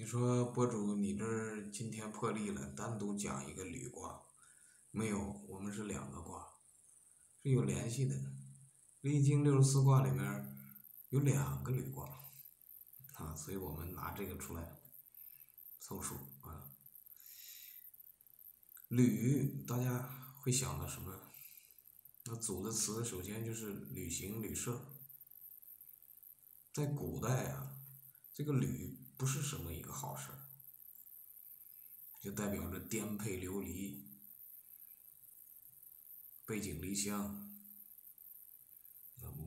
你说博主，你这儿今天破例了，单独讲一个履卦，没有，我们是两个卦，是有联系的。易经64卦里面有两个履卦啊，所以我们拿这个出来凑数啊。履，大家会想到什么？那组的词首先就是旅行、旅社。在古代啊，这个履不是什么一个好事，就代表着颠沛流离、背井离乡，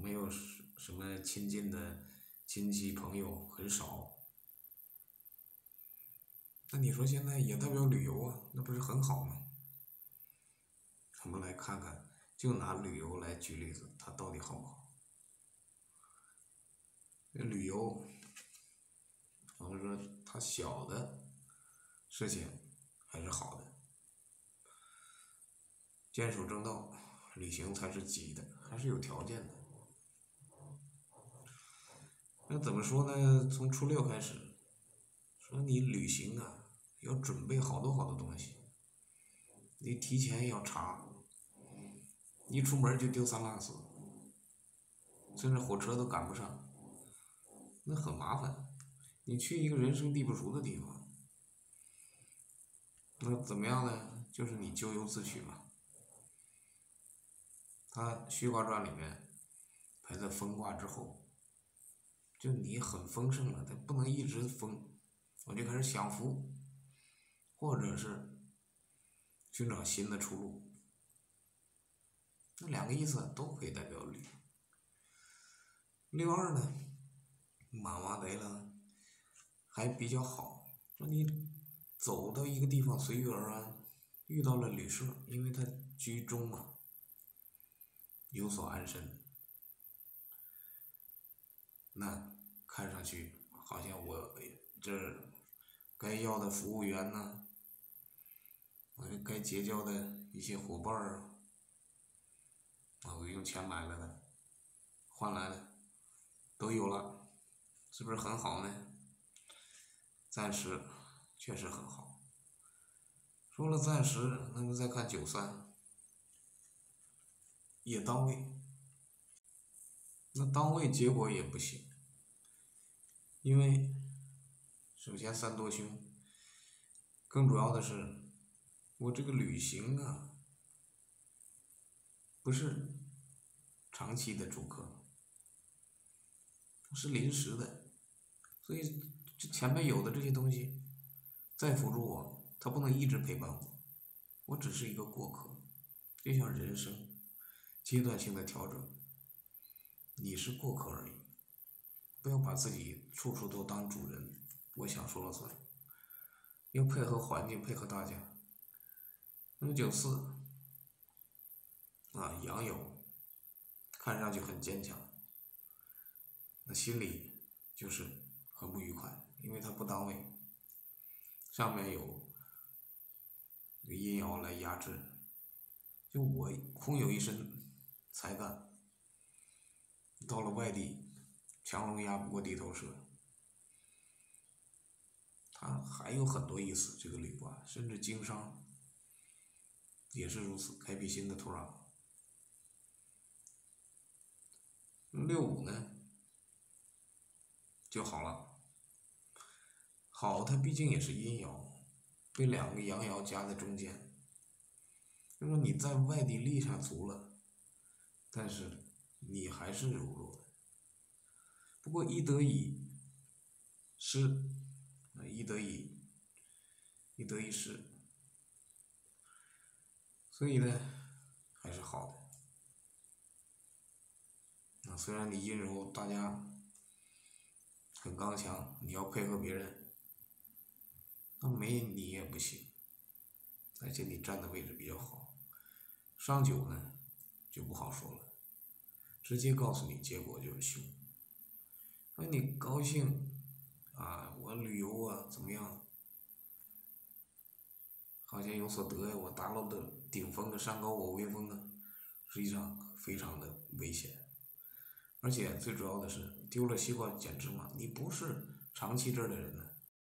没有什么亲近的亲戚朋友很少。那你说现在也代表旅游啊，那不是很好吗？我们来看看，就拿旅游来举例子，它到底好不好？旅游，我们说它小的事情还是好的，坚守正道，旅行才是急的，还是有条件的。那怎么说呢？从初六开始，说你旅行啊，要准备好多好多东西，你提前要查，一出门就丢三落四，甚至火车都赶不上，那很麻烦。你去一个人生地不熟的地方，那怎么样呢？就是你咎由自取嘛。他《序卦传》里面排在风卦之后，就你很丰盛了，但不能一直丰，我就开始享福，或者是寻找新的出路，那两个意思都可以代表履。62呢，马麻得了，还比较好，说你走到一个地方随遇而安，遇到了旅社，因为它居中嘛，有所安身。那看上去好像我这该要的服务员呢，我该结交的一些伙伴儿啊，我用钱买来的、换来的都有了，是不是很好呢？暂时确实很好。说了暂时，那么再看93，也当位，那当位结果也不行，因为首先三多凶，更主要的是我这个旅行啊不是长期的住客，是临时的，所以前面有的这些东西再辅助我，它不能一直陪伴我，我只是一个过客，就像人生阶段性的调整，你是过客而已，不要把自己处处都当主人，我想说了算，要配合环境，配合大家。那么94啊，阳有，看上去很坚强，那心里就是很不愉快，因为它不当位，上面有阴爻来压制，就我空有一身才干，到了外地强龙压不过地头蛇。它还有很多意思，这个履卦甚至经商也是如此，开辟新的土壤。65呢就好了，好它毕竟也是阴爻，被两个阳爻夹在中间，就说你在外地立上足了，但是你还是柔弱的。不过一得以失，一得一失，所以呢还是好的。虽然你阴柔，大家很刚强，你要配合别人，那没你也不行，而且你站的位置比较好。上9呢就不好说了，直接告诉你结果就是凶。那你高兴啊，我旅游啊怎么样，好像有所得呀，我达到的顶峰啊，山高我威风啊，实际上非常的危险，而且最主要的是丢了西瓜捡芝麻，你不是长期这儿的人呢，